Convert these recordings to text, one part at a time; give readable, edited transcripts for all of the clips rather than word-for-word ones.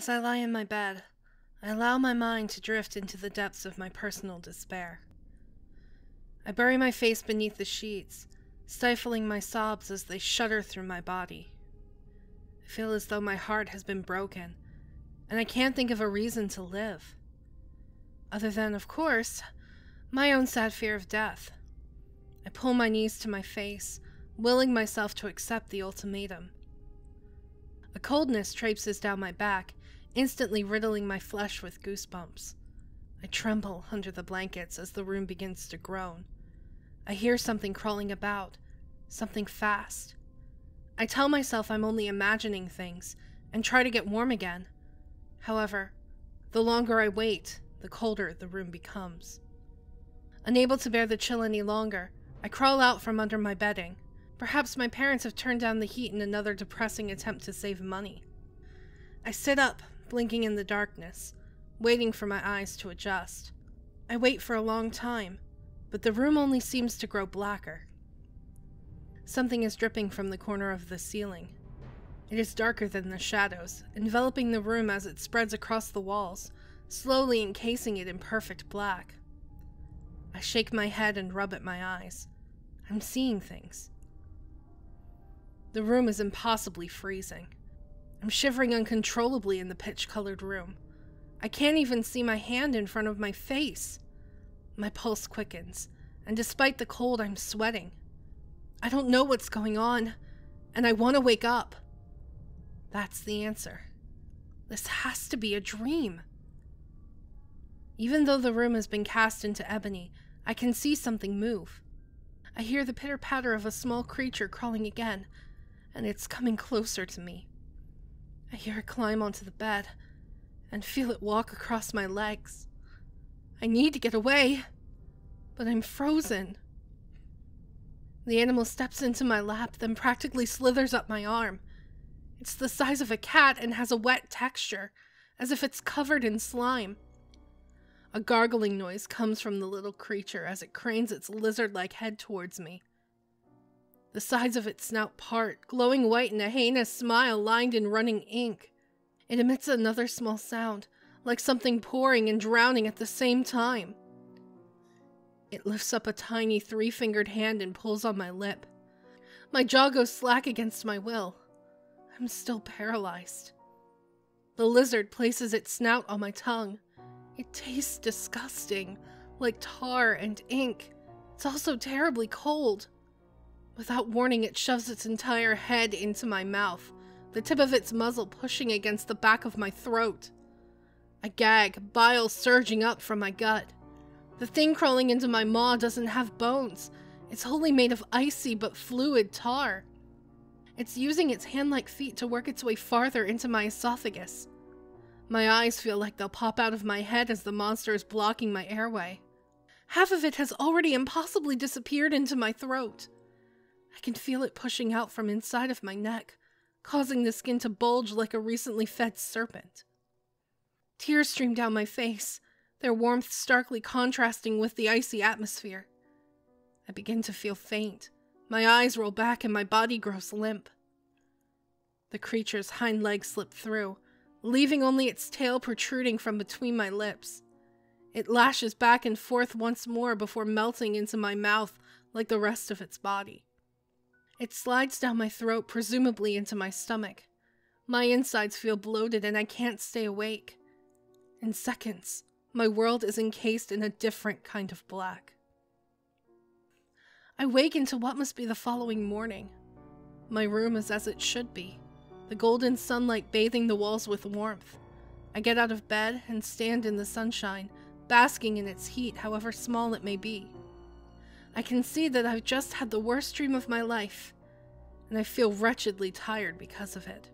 As I lie in my bed, I allow my mind to drift into the depths of my personal despair. I bury my face beneath the sheets, stifling my sobs as they shudder through my body. I feel as though my heart has been broken, and I can't think of a reason to live. Other than, of course, my own sad fear of death. I pull my knees to my face, willing myself to accept the ultimatum. A coldness traipses down my back, instantly riddling my flesh with goosebumps. I tremble under the blankets as the room begins to groan. I hear something crawling about, something fast. I tell myself I'm only imagining things and try to get warm again. However, the longer I wait, the colder the room becomes. Unable to bear the chill any longer, I crawl out from under my bedding. Perhaps my parents have turned down the heat in another depressing attempt to save money. I sit up, blinking in the darkness, waiting for my eyes to adjust. I wait for a long time, but the room only seems to grow blacker. Something is dripping from the corner of the ceiling. It is darker than the shadows, enveloping the room as it spreads across the walls, slowly encasing it in perfect black. I shake my head and rub at my eyes. I'm seeing things. The room is impossibly freezing. I'm shivering uncontrollably in the pitch-colored room. I can't even see my hand in front of my face. My pulse quickens, and despite the cold, I'm sweating. I don't know what's going on, and I want to wake up. That's the answer. This has to be a dream. Even though the room has been cast into ebony, I can see something move. I hear the pitter-patter of a small creature crawling again, and it's coming closer to me. I hear it climb onto the bed, and feel it walk across my legs. I need to get away, but I'm frozen. The animal steps into my lap, then practically slithers up my arm. It's the size of a cat and has a wet texture, as if it's covered in slime. A gargling noise comes from the little creature as it cranes its lizard-like head towards me. The sides of its snout part, glowing white in a heinous smile lined in running ink. It emits another small sound, like something pouring and drowning at the same time. It lifts up a tiny three-fingered hand and pulls on my lip. My jaw goes slack against my will. I'm still paralyzed. The lizard places its snout on my tongue. It tastes disgusting, like tar and ink. It's also terribly cold. Without warning, it shoves its entire head into my mouth, the tip of its muzzle pushing against the back of my throat. I gag, bile surging up from my gut. The thing crawling into my maw doesn't have bones. It's wholly made of icy but fluid tar. It's using its hand-like feet to work its way farther into my esophagus. My eyes feel like they'll pop out of my head as the monster is blocking my airway. Half of it has already impossibly disappeared into my throat. I can feel it pushing out from inside of my neck, causing the skin to bulge like a recently fed serpent. Tears stream down my face, their warmth starkly contrasting with the icy atmosphere. I begin to feel faint. My eyes roll back and my body grows limp. The creature's hind legs slip through, leaving only its tail protruding from between my lips. It lashes back and forth once more before melting into my mouth like the rest of its body. It slides down my throat, presumably into my stomach. My insides feel bloated and I can't stay awake. In seconds, my world is encased in a different kind of black. I waken to what must be the following morning. My room is as it should be, the golden sunlight bathing the walls with warmth. I get out of bed and stand in the sunshine, basking in its heat, however small it may be. I can see that I've just had the worst dream of my life, and I feel wretchedly tired because of it.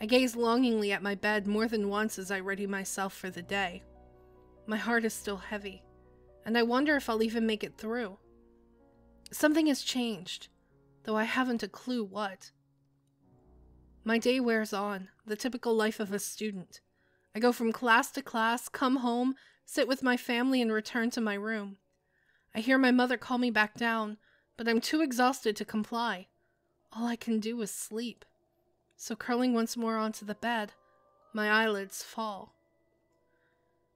I gaze longingly at my bed more than once as I ready myself for the day. My heart is still heavy, and I wonder if I'll even make it through. Something has changed, though I haven't a clue what. My day wears on, the typical life of a student. I go from class to class, come home, sit with my family, and return to my room. I hear my mother call me back down, but I'm too exhausted to comply. All I can do is sleep. So curling once more onto the bed, My eyelids fall.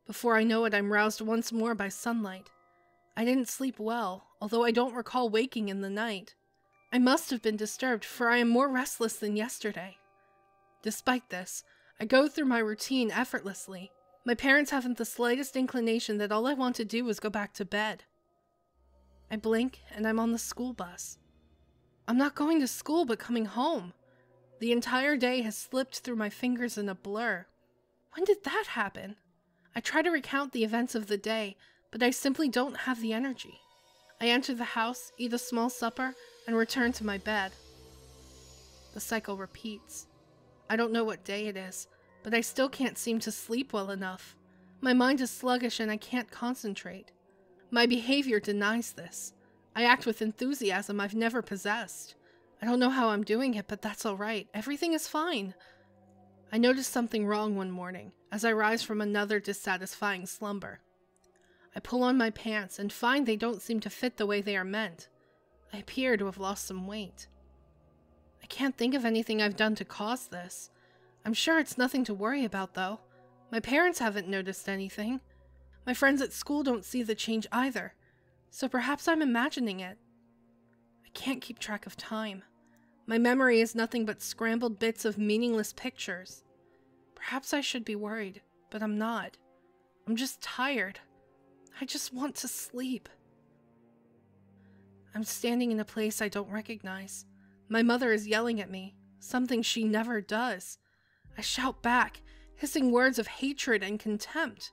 Before I know it, I'm roused once more by sunlight. I didn't sleep well, although I don't recall waking in the night. I must have been disturbed, for I am more restless than yesterday. Despite this, I go through my routine effortlessly. My parents haven't the slightest inclination that all I want to do is go back to bed. I blink, and I'm on the school bus. I'm not going to school, but coming home. The entire day has slipped through my fingers in a blur. When did that happen? I try to recount the events of the day, but I simply don't have the energy. I enter the house, eat a small supper, and return to my bed. The cycle repeats. I don't know what day it is, but I still can't seem to sleep well enough. My mind is sluggish and I can't concentrate. My behavior denies this. I act with enthusiasm I've never possessed. I don't know how I'm doing it, but that's all right. Everything is fine. I notice something wrong one morning as I rise from another dissatisfying slumber. I pull on my pants and find they don't seem to fit the way they are meant. I appear to have lost some weight. I can't think of anything I've done to cause this. I'm sure it's nothing to worry about, though. My parents haven't noticed anything. My friends at school don't see the change either, so perhaps I'm imagining it. I can't keep track of time. My memory is nothing but scrambled bits of meaningless pictures. Perhaps I should be worried, but I'm not. I'm just tired. I just want to sleep. I'm standing in a place I don't recognize. My mother is yelling at me, something she never does. I shout back, hissing words of hatred and contempt.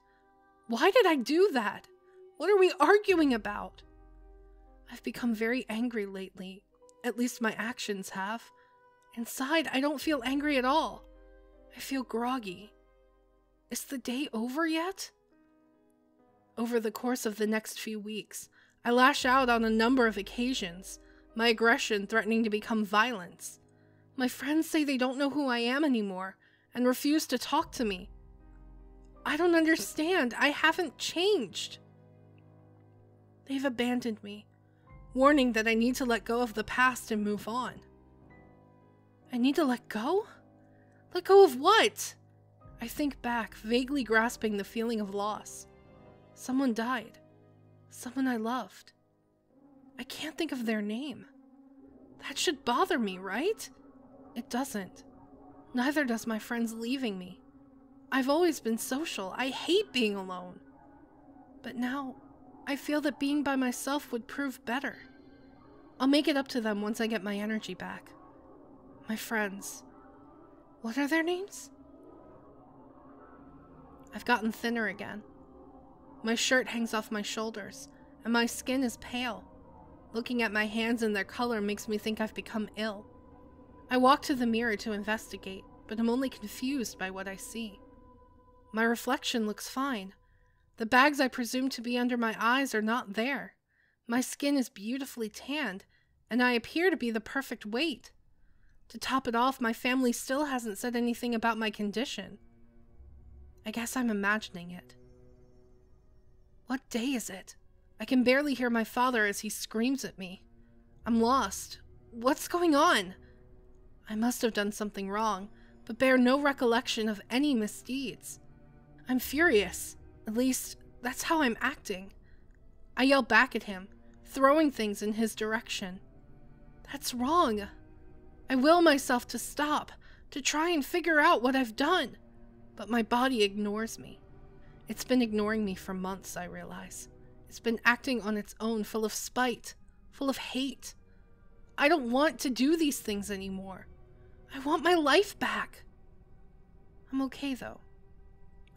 Why did I do that? What are we arguing about? I've become very angry lately. At least my actions have. Inside, I don't feel angry at all. I feel groggy. Is the day over yet? Over the course of the next few weeks, I lash out on a number of occasions, my aggression threatening to become violence. My friends say they don't know who I am anymore and refuse to talk to me. I don't understand. I haven't changed. They've abandoned me, warning that I need to let go of the past and move on. I need to let go? Let go of what? I think back, vaguely grasping the feeling of loss. Someone died. Someone I loved. I can't think of their name. That should bother me, right? It doesn't. Neither does my friends leaving me. I've always been social. I hate being alone. But now, I feel that being by myself would prove better. I'll make it up to them once I get my energy back. My friends. What are their names? I've gotten thinner again. My shirt hangs off my shoulders, and my skin is pale. Looking at my hands and their color makes me think I've become ill. I walk to the mirror to investigate, but I'm only confused by what I see. My reflection looks fine. The bags I presume to be under my eyes are not there. My skin is beautifully tanned, and I appear to be the perfect weight. To top it off, my family still hasn't said anything about my condition. I guess I'm imagining it. What day is it? I can barely hear my father as he screams at me. I'm lost. What's going on? I must have done something wrong, but bear no recollection of any misdeeds. I'm furious. At least, that's how I'm acting. I yell back at him, throwing things in his direction. That's wrong. I will myself to stop, to try and figure out what I've done. But my body ignores me. It's been ignoring me for months, I realize. It's been acting on its own, full of spite, full of hate. I don't want to do these things anymore. I want my life back. I'm okay, though.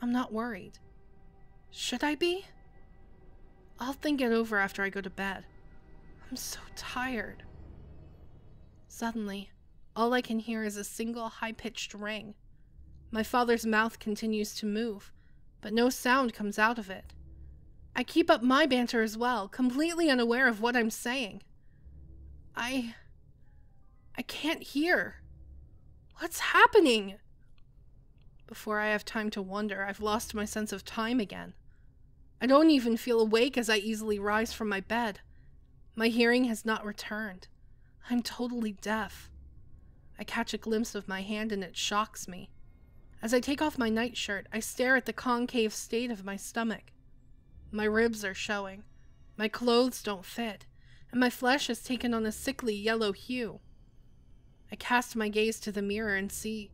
I'm not worried. Should I be? I'll think it over after I go to bed. I'm so tired. Suddenly, all I can hear is a single high-pitched ring. My father's mouth continues to move, but no sound comes out of it. I keep up my banter as well, completely unaware of what I'm saying. I can't hear. What's happening? Before I have time to wonder, I've lost my sense of time again. I don't even feel awake as I easily rise from my bed. My hearing has not returned. I'm totally deaf. I catch a glimpse of my hand and it shocks me. As I take off my nightshirt, I stare at the concave state of my stomach. My ribs are showing. My clothes don't fit, and my flesh has taken on a sickly yellow hue. I cast my gaze to the mirror and see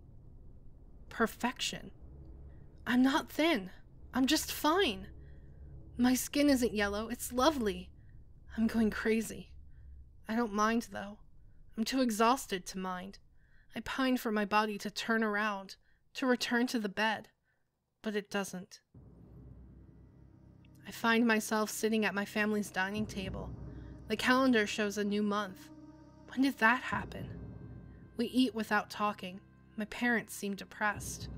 perfection. I'm not thin. I'm just fine. My skin isn't yellow. It's lovely. I'm going crazy. I don't mind, though. I'm too exhausted to mind. I pine for my body to turn around, to return to the bed, but it doesn't. I find myself sitting at my family's dining table. The calendar shows a new month. When did that happen? We eat without talking. My parents seem depressed.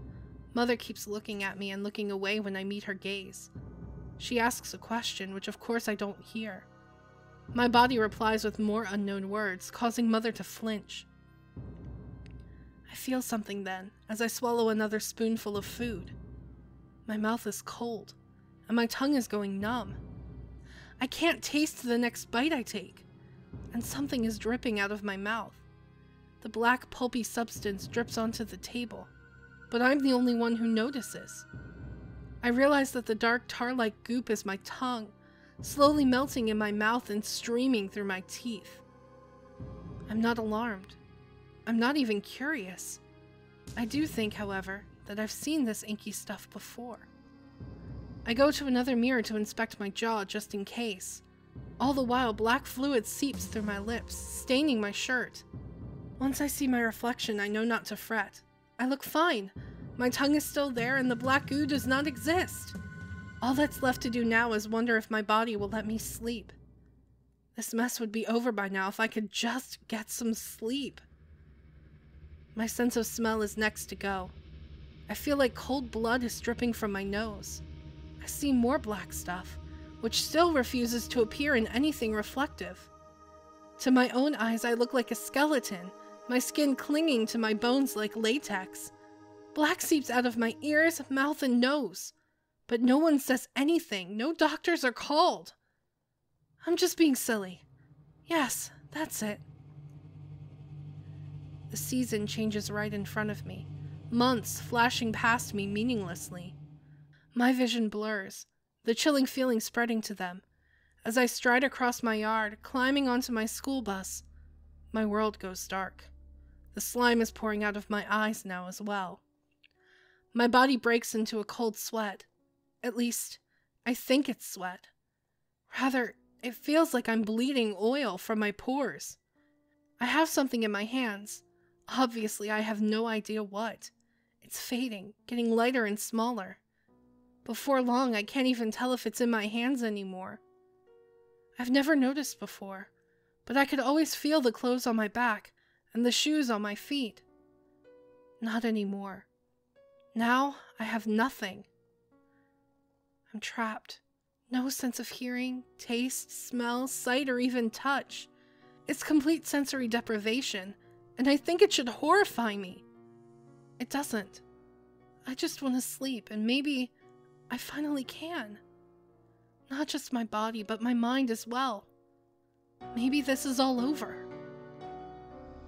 Mother keeps looking at me and looking away when I meet her gaze. She asks a question, which of course I don't hear. My body replies with more unknown words, causing Mother to flinch. I feel something then, as I swallow another spoonful of food. My mouth is cold, and my tongue is going numb. I can't taste the next bite I take, and something is dripping out of my mouth. The black, pulpy substance drips onto the table, but I'm the only one who notices. I realize that the dark, tar-like goop is my tongue, slowly melting in my mouth and streaming through my teeth. I'm not alarmed. I'm not even curious. I do think, however, that I've seen this inky stuff before. I go to another mirror to inspect my jaw just in case. All the while, black fluid seeps through my lips, staining my shirt. Once I see my reflection, I know not to fret. I look fine. My tongue is still there and the black goo does not exist. All that's left to do now is wonder if my body will let me sleep. This mess would be over by now if I could just get some sleep. My sense of smell is next to go. I feel like cold blood is dripping from my nose. I see more black stuff, which still refuses to appear in anything reflective. To my own eyes, I look like a skeleton, my skin clinging to my bones like latex. Black seeps out of my ears, mouth, and nose. But no one says anything. No doctors are called. I'm just being silly. Yes, that's it. The season changes right in front of me, months flashing past me meaninglessly. My vision blurs, the chilling feeling spreading to them. As I stride across my yard, climbing onto my school bus, my world goes dark. The slime is pouring out of my eyes now as well. My body breaks into a cold sweat. At least, I think it's sweat. Rather, it feels like I'm bleeding oil from my pores. I have something in my hands. Obviously, I have no idea what. It's fading, getting lighter and smaller. Before long, I can't even tell if it's in my hands anymore. I've never noticed before, but I could always feel the clothes on my back and the shoes on my feet. Not anymore. Now, I have nothing. I'm trapped. No sense of hearing, taste, smell, sight, or even touch. It's complete sensory deprivation, and I think it should horrify me. It doesn't. I just want to sleep, and maybe I finally can. Not just my body, but my mind as well. Maybe this is all over.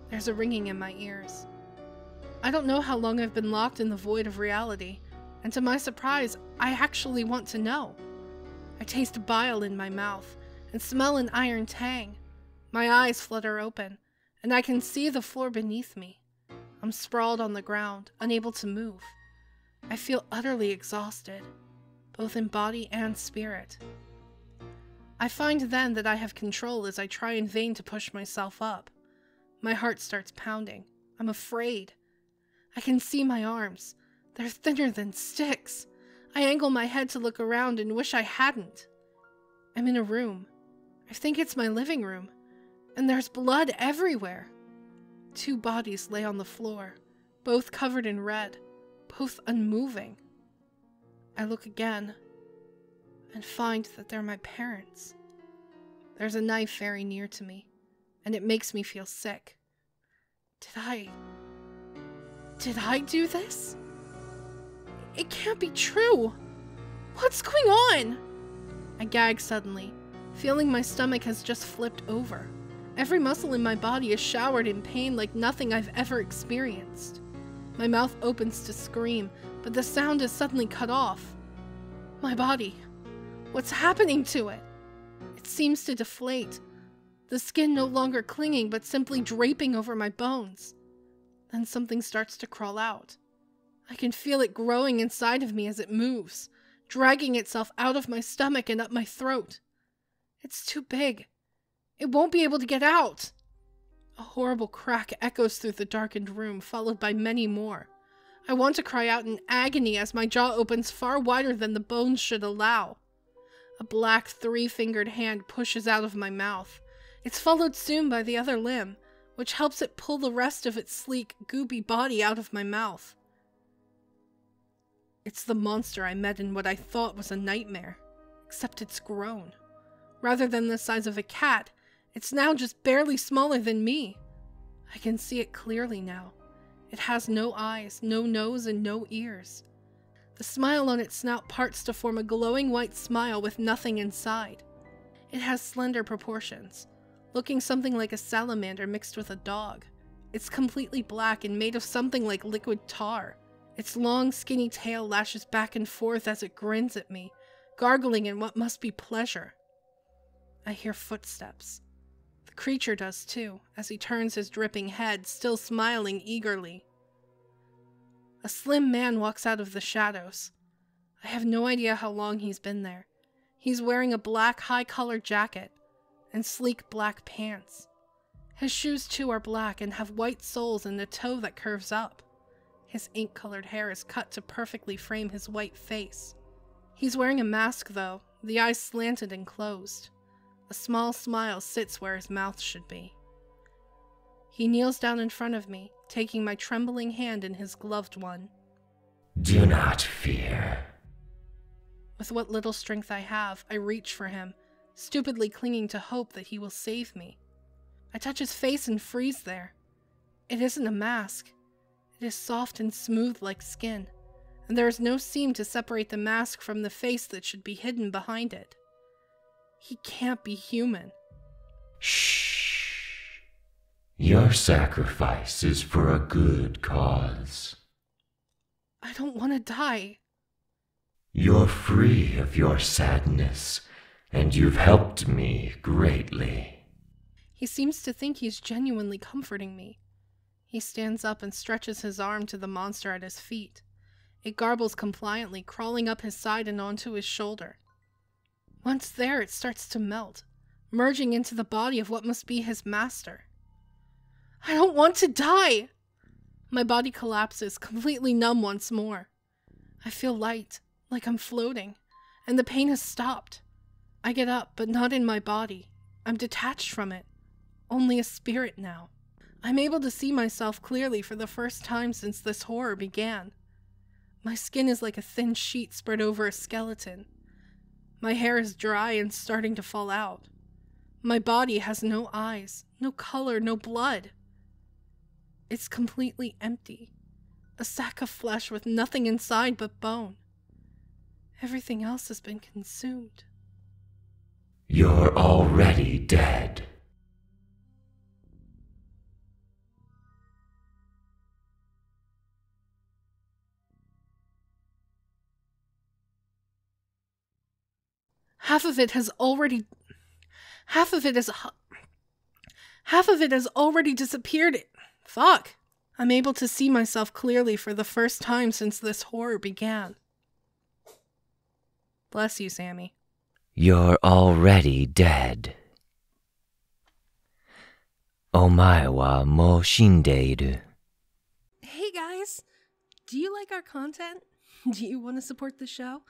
There's a ringing in my ears. I don't know how long I've been locked in the void of reality, and to my surprise, I actually want to know. I taste bile in my mouth and smell an iron tang. My eyes flutter open, and I can see the floor beneath me. I'm sprawled on the ground, unable to move. I feel utterly exhausted, both in body and spirit. I find then that I have control as I try in vain to push myself up. My heart starts pounding. I'm afraid. I can see my arms. They're thinner than sticks. I angle my head to look around and wish I hadn't. I'm in a room. I think it's my living room. And there's blood everywhere. Two bodies lay on the floor, both covered in red, both unmoving. I look again and find that they're my parents. There's a knife very near to me, and it makes me feel sick. Did I do this? It can't be true. What's going on? I gag suddenly, feeling my stomach has just flipped over. Every muscle in my body is showered in pain like nothing I've ever experienced. My mouth opens to scream, but the sound is suddenly cut off. My body. What's happening to it? It seems to deflate, the skin no longer clinging but simply draping over my bones. Then something starts to crawl out. I can feel it growing inside of me as it moves, dragging itself out of my stomach and up my throat. It's too big. It won't be able to get out. A horrible crack echoes through the darkened room, followed by many more. I want to cry out in agony as my jaw opens far wider than the bones should allow. A black three-fingered hand pushes out of my mouth. It's followed soon by the other limb, which helps it pull the rest of its sleek, gooby body out of my mouth. It's the monster I met in what I thought was a nightmare, except it's grown. Rather than the size of a cat, it's now just barely smaller than me. I can see it clearly now. It has no eyes, no nose, and no ears. The smile on its snout parts to form a glowing white smile with nothing inside. It has slender proportions, looking something like a salamander mixed with a dog. It's completely black and made of something like liquid tar. Its long, skinny tail lashes back and forth as it grins at me, gargling in what must be pleasure. I hear footsteps. The creature does too, as he turns his dripping head, still smiling eagerly. A slim man walks out of the shadows. I have no idea how long he's been there. He's wearing a black, high-collar jacket and sleek black pants. His shoes too are black and have white soles and a toe that curves up. His ink-colored hair is cut to perfectly frame his white face. He's wearing a mask though, the eyes slanted and closed. A small smile sits where his mouth should be. He kneels down in front of me, taking my trembling hand in his gloved one. Do not fear. With what little strength I have, I reach for him, stupidly clinging to hope that he will save me. I touch his face and freeze there. It isn't a mask. It is soft and smooth like skin, and there is no seam to separate the mask from the face that should be hidden behind it. He can't be human. Shh. Your sacrifice is for a good cause. I don't want to die. You're free of your sadness, and you've helped me greatly. He seems to think he's genuinely comforting me. He stands up and stretches his arm to the monster at his feet. It garbles compliantly, crawling up his side and onto his shoulder. Once there, it starts to melt, merging into the body of what must be his master. I don't want to die! My body collapses, completely numb once more. I feel light, like I'm floating, and the pain has stopped. I get up, but not in my body. I'm detached from it, only a spirit now. I'm able to see myself clearly for the first time since this horror began. My skin is like a thin sheet spread over a skeleton. My hair is dry and starting to fall out. My body has no eyes, no color, no blood. It's completely empty, a sack of flesh with nothing inside but bone. Everything else has been consumed. You're already dead. Half of it has already disappeared. Fuck. I'm able to see myself clearly for the first time since this horror began. Bless you, Sammy. You're already dead. Omae wa mou shindeiru. Hey guys, do you like our content? Do you want to support the show?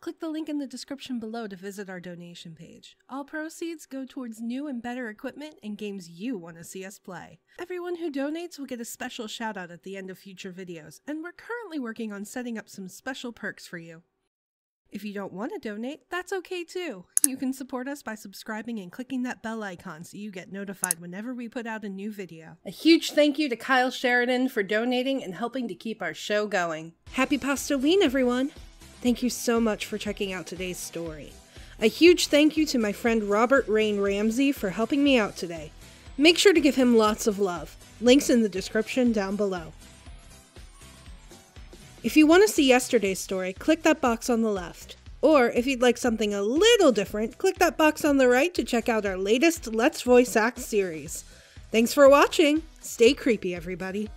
Click the link in the description below to visit our donation page. All proceeds go towards new and better equipment and games you want to see us play. Everyone who donates will get a special shout out at the end of future videos, and we're currently working on setting up some special perks for you. If you don't want to donate, that's okay too. You can support us by subscribing and clicking that bell icon so you get notified whenever we put out a new video. A huge thank you to Kyle Sheridan for donating and helping to keep our show going. Happy Pastoween, everyone! Thank you so much for checking out today's story. A huge thank you to my friend Robert Rein Ramsey for helping me out today. Make sure to give him lots of love. Links in the description down below. If you want to see yesterday's story, click that box on the left. Or if you'd like something a little different, click that box on the right to check out our latest Let's Voice Act series. Thanks for watching! Stay creepy, everybody.